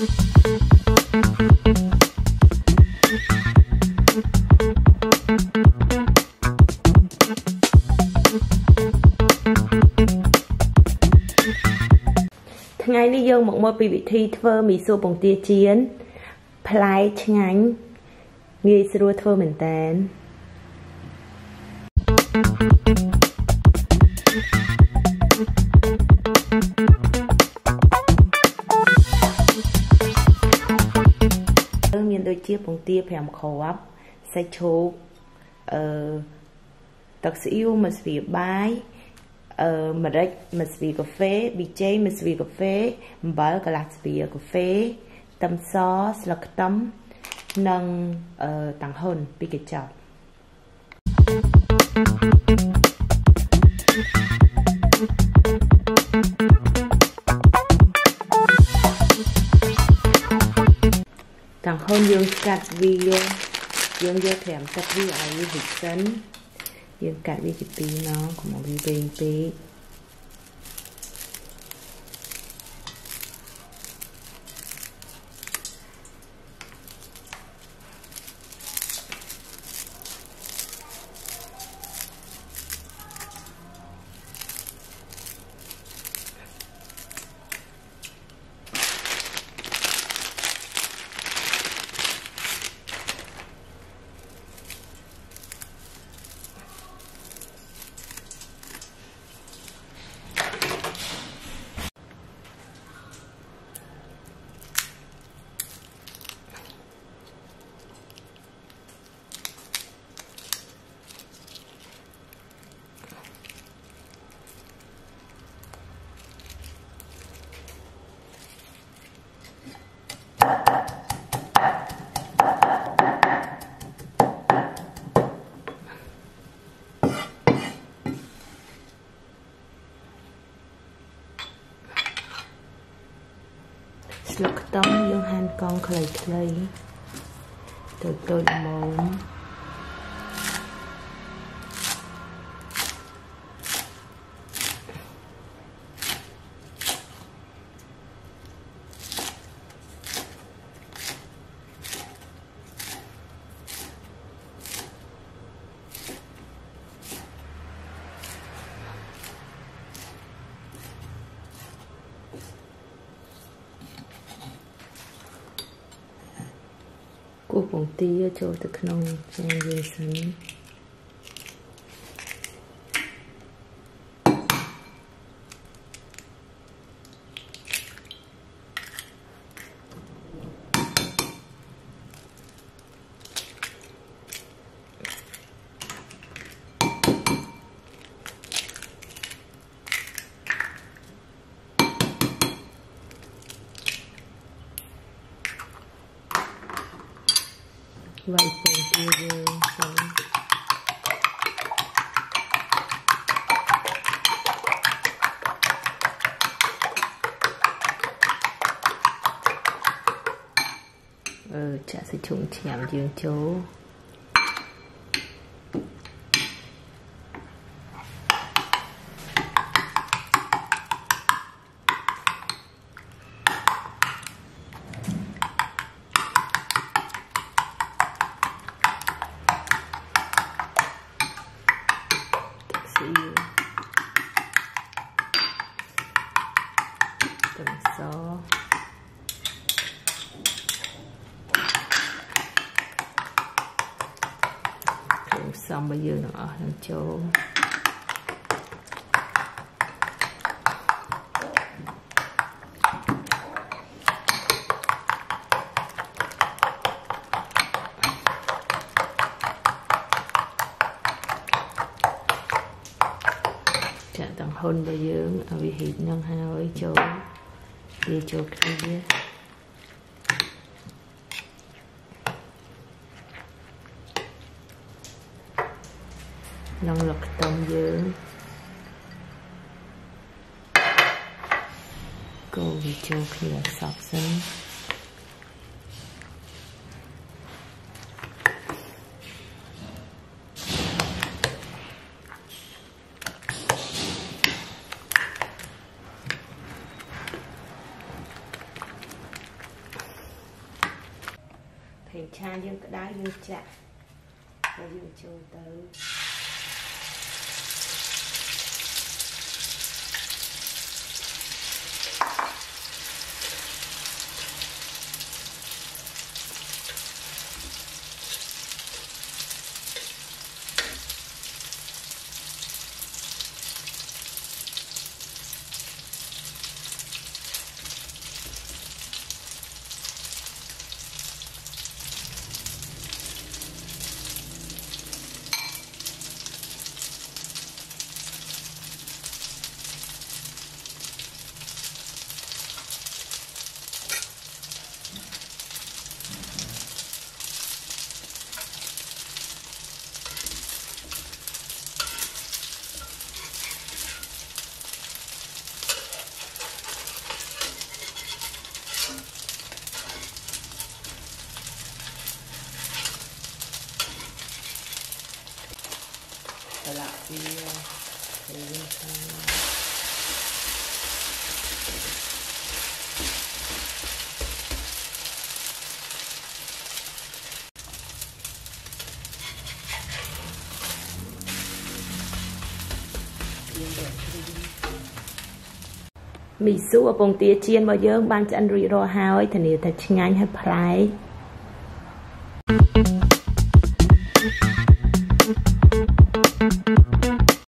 Ngày nay dương mộng mơ bị thi thơ mì xô bồng tia chiến Play chánh Nghe xưa thơ mình tên Miền đôi chia bồng tia phèm khổ ấp Sẽ chụp Tạc sĩ yêu mà vì bái Mật rách mật vì cà phê, bì chê mật vì cà phê, bá cà lạc vì cà phê, tăm xó, lạc tăm, nâng tăng hồn bì kịch chọc. Tăng hồn dương cạt vì dương dơ thèm cạt vì ai dịch sân. Dân cắt với cái tí nó cũng một cái tí Look down your hand concretely. Tôi muốn cú bóng tía cho từ nông trang viên sân like thing chả sẽ trùng chèm dương chố xong bây giờ nó ở đằng chỗ chả tầng hôn bây giờ ở vị hít nâng hai chỗ đi chỗ kia năng lực tâm dưỡng cô bị chua khi là sọc sân Mình chan dương cái đá dương chạm và dương trôi tới. Mì súp ở bông tía chiên bao giờ bán chân rủi ro hao ấy thì nếu thật ngay hay phải